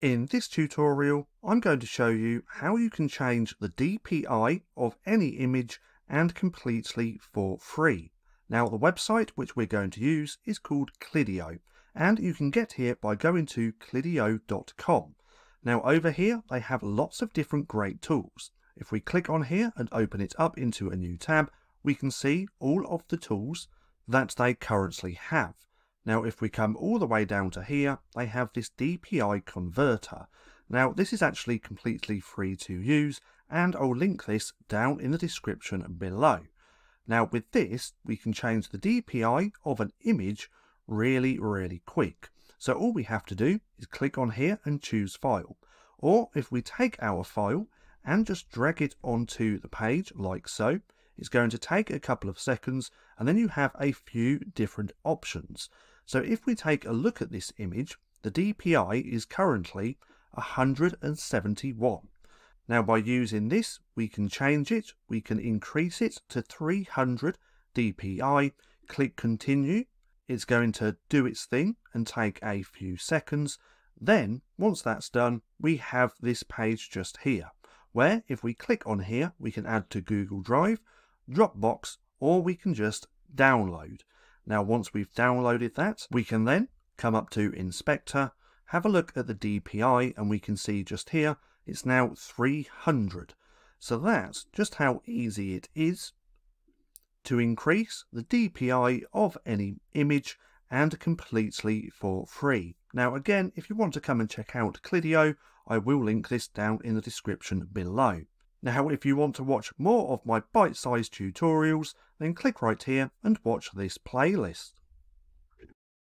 In this tutorial, I'm going to show you how you can change the DPI of any image and completely for free. Now, the website which we're going to use is called Clideo, and you can get here by going to clideo.com. Now, over here, they have lots of different great tools. If we click on here and open it up into a new tab, we can see all of the tools that they currently have. Now, if we come all the way down to here, they have this DPI converter. Now, this is actually completely free to use, and I'll link this down in the description below. Now, with this, we can change the DPI of an image really, really quick. So all we have to do is click on here and choose file. Or if we take our file and just drag it onto the page like so, it's going to take a couple of seconds, and then you have a few different options. So if we take a look at this image, the DPI is currently 171. Now by using this, we can change it, we can increase it to 300 DPI, click continue, it's going to do its thing and take a few seconds. Then once that's done, we have this page just here, where if we click on here, we can add to Google Drive, Dropbox, or we can just download. Now, once we've downloaded that, we can then come up to Inspector, have a look at the DPI, and we can see just here, it's now 300. So that's just how easy it is to increase the DPI of any image and completely for free. Now, again, if you want to come and check out Clideo, I will link this down in the description below. Now, if you want to watch more of my bite-sized tutorials, then click right here and watch this playlist.